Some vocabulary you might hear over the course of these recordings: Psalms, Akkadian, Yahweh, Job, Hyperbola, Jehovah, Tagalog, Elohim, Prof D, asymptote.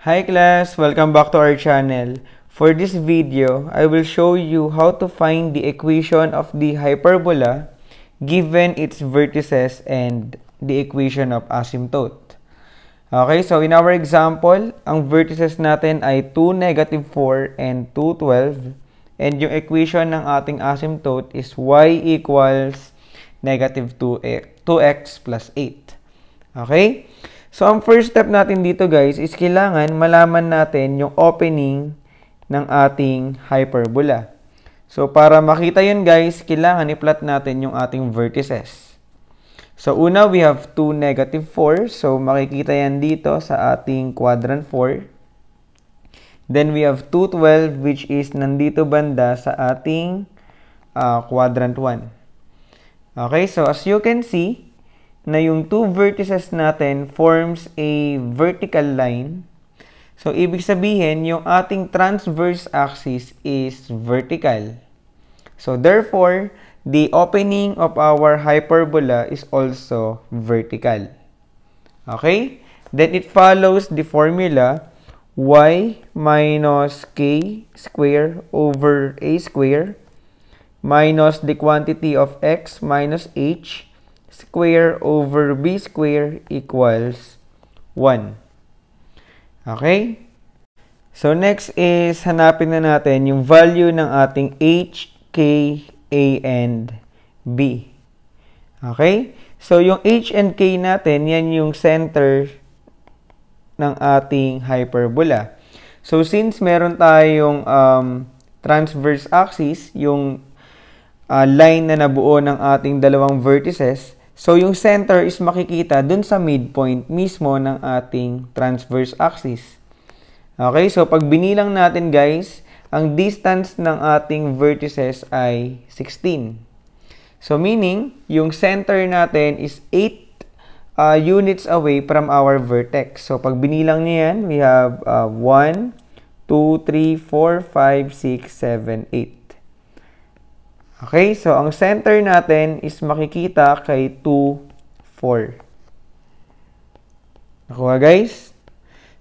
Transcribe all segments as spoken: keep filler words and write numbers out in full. Hi class, welcome back to our channel. For this video, I will show you how to find the equation of the hyperbola given its vertices and the equation of asymptote. Okay, so in our example, ang vertices natin ay two, negative four and two, twelve. And yung equation ng ating asymptote is y equals negative two x plus eight. Okay? So, ang first step natin dito guys is kailangan malaman natin yung opening ng ating hyperbola. So, para makita yun guys, kailangan i-plot natin yung ating vertices. So, una, we have two, negative four. So, makikita yan dito sa ating quadrant four. Then, we have two, twelve which is nandito banda sa ating uh, quadrant one. Okay, so as you can see, na yung two vertices natin forms a vertical line. So, ibig sabihin, yung ating transverse axis is vertical. So, therefore, the opening of our hyperbola is also vertical. Okay? Then, it follows the formula y minus k square over a square minus the quantity of x minus h square over b square equals one. Okay? So, next is hanapin na natin yung value ng ating h, k, a, and b. Okay? So, yung h and k natin, yan yung center ng ating hyperbola. So, since meron tayong um, transverse axis, yung uh, line na nabuo ng ating dalawang vertices, so, yung center is makikita dun sa midpoint mismo ng ating transverse axis. Okay? So, pag binilang natin, guys, ang distance ng ating vertices ay sixteen. So, meaning, yung center natin is eight uh, units away from our vertex. So, pag binilang niya yan, we have uh, one, two, three, four, five, six, seven, eight. Okay, so ang center natin is makikita kay two, four. Nakuha guys?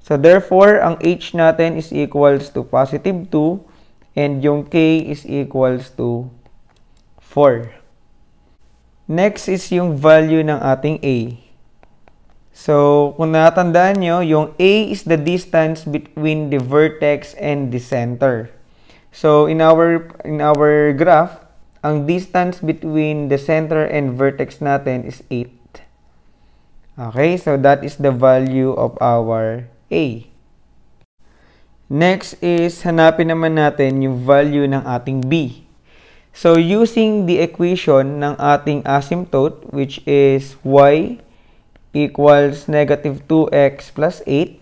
So therefore, ang h natin is equals to positive two and yung k is equals to four. Next is yung value ng ating a. So, kung natandaan nyo, yung a is the distance between the vertex and the center. So, in our, in our graph, ang distance between the center and vertex natin is eight. Okay, so that is the value of our A. Next is, hanapin naman natin yung value ng ating B. So, using the equation ng ating asymptote, which is y equals negative two x plus eight.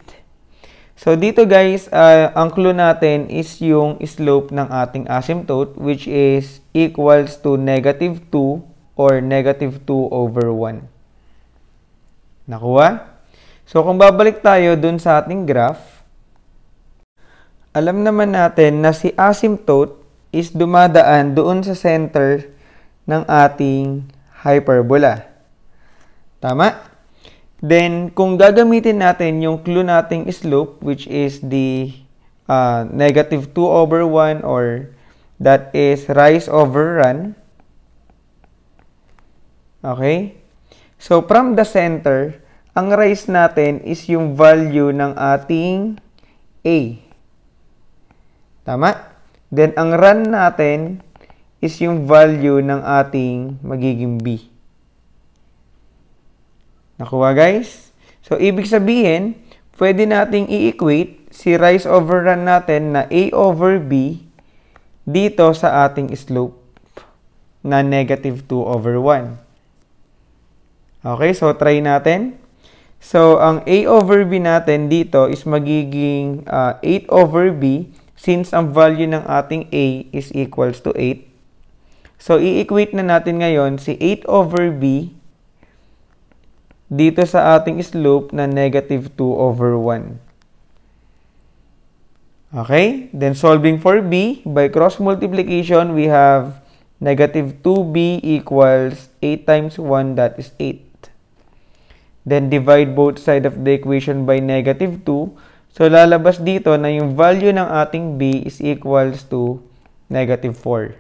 So, dito guys, uh, ang clue natin is yung slope ng ating asymptote which is equals to negative two or negative two over one. Nakuha? So, kung babalik tayo dun sa ating graph, alam naman natin na si asymptote is dumadaan doon sa center ng ating hyperbola. Tama? Then, kung gagamitin natin yung clue nating slope, which is the uh, negative two over one or that is rise over run. Okay? So, from the center, ang rise natin is yung value ng ating A. Tama? Then, ang run natin is yung value ng ating magiging B. Nakuha guys? So, ibig sabihin, pwede nating i-equate si rise over run natin na A over B dito sa ating slope na negative two over one. Okay, so try natin. So, ang A over B natin dito is magiging uh, eight over B since ang value ng ating A is equals to eight. So, i-equate na natin ngayon si eight over B dito sa ating slope na negative two over one. Okay? Then, solving for b, by cross-multiplication, we have negative two b equals eight times one, that is eight. Then, divide both sides of the equation by negative two. So, lalabas dito na yung value ng ating b is equals to negative four.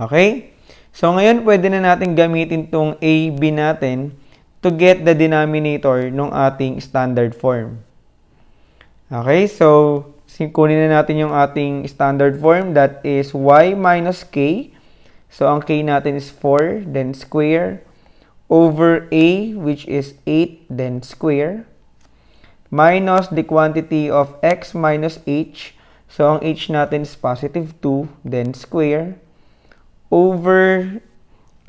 Okay? So, ngayon, pwede na natin gamitin itong a b natin to get the denominator ng ating standard form. Okay? So, kunin na natin yung ating standard form. That is y minus k. So, ang k natin is four, then square, over a, which is eight, then square, minus the quantity of x minus h. So, ang h natin is positive two, then square, over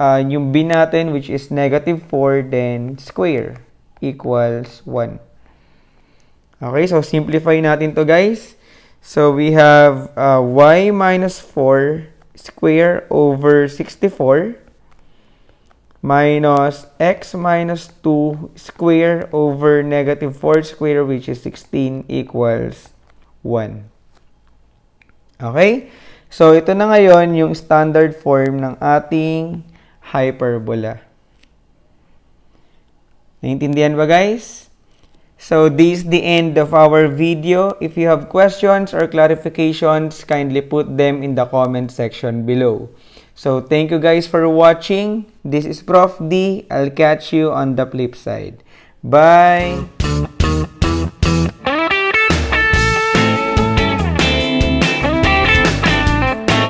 uh, yung b natin, which is negative four, then square, equals one. Okay, so simplify natin to, guys. So, we have uh, y minus four square over sixty-four minus x minus two square over negative four square, which is sixteen, equals one. Okay? So, ito na ngayon yung standard form ng ating hyperbola. Naintindihan ba, guys? So, this is the end of our video. If you have questions or clarifications, kindly put them in the comment section below. So, thank you guys for watching. This is Prof D. I'll catch you on the flip side. Bye!